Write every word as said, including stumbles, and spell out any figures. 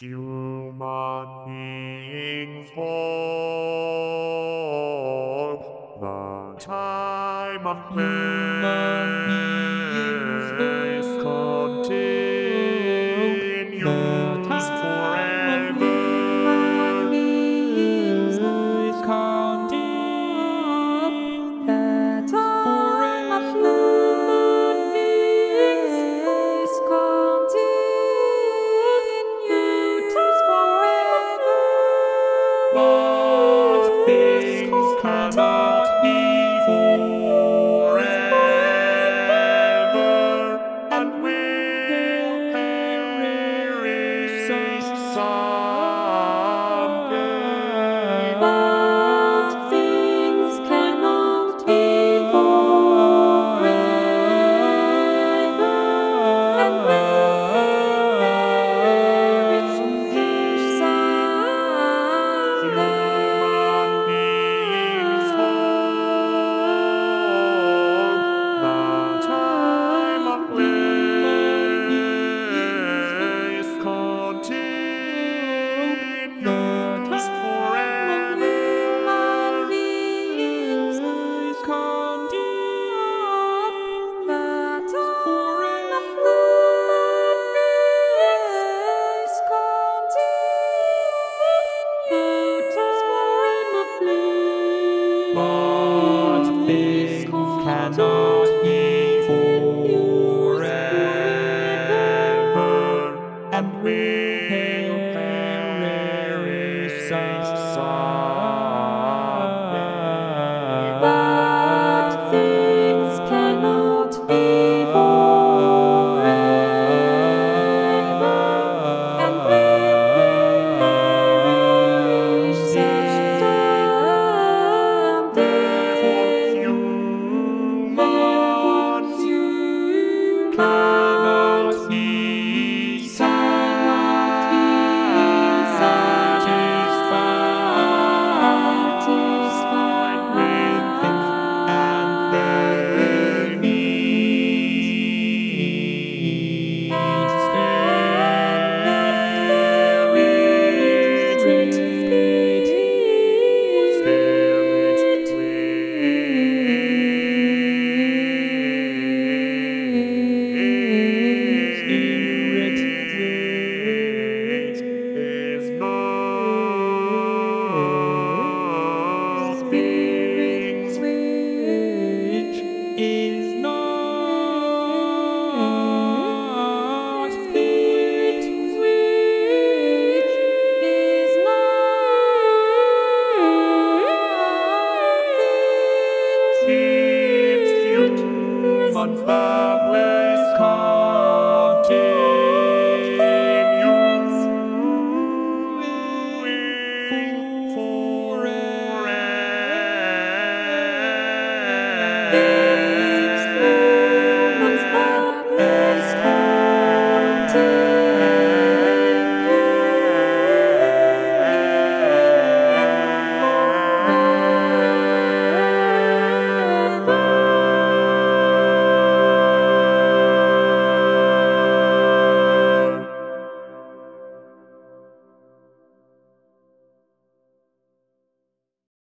Human beings hope the time of man.